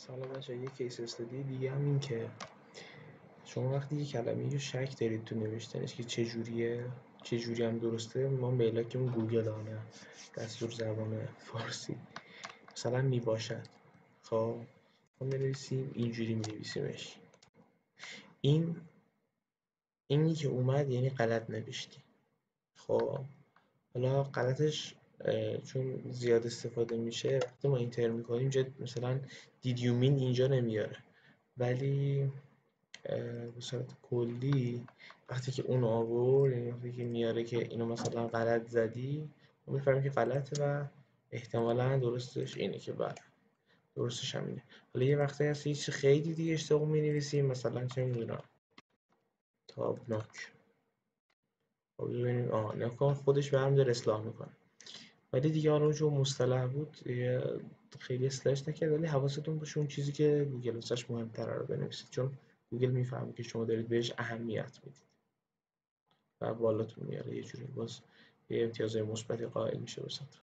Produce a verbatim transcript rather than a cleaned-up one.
سلام بچه، یه کیس استادی دیگه هم این که شما وقتی یه کلمه یه شک دارید تو نوشتنش که چجوریه، چجوری هم درسته، ما ملاکمون گوگل آنه، دستور زبان فارسی. مثلا میباشد، خب ما بنویسیم اینجوری مینویسیمش. این اینی که اومد یعنی غلط نوشتی. خب حالا غلطش چون زیاد استفاده میشه، وقتی ما اینتر میکنیم جد مثلا دیدیومین اینجا نمیاره، ولی به صورت کلی وقتی که اون آور، یعنی وقتی که میاره که اینو مثلا غلط زدی، ما میفهمیم که غلطه و احتمالا درستش اینه که بله درستش همینه. حالا یه وقتی هست هیچ خیلی دیگه اشتباه مینویسیم، مثلا چه میدونم تابناک، خب ببینیم آه نکن خودش برمیداره اصلاح میکنه، ولی دیگه حالا اونجا مصطلح بود خیلی اصلاحش نکرد، ولی حواستون باشه اون چیزی که گوگل واسش مهم‌تره رو بنویسید، چون گوگل میفهمه که شما دارید بهش اهمیت میدید و بالاتون میاره، یه جوری باز یه امتیاز مثبتی قائل میشه واسه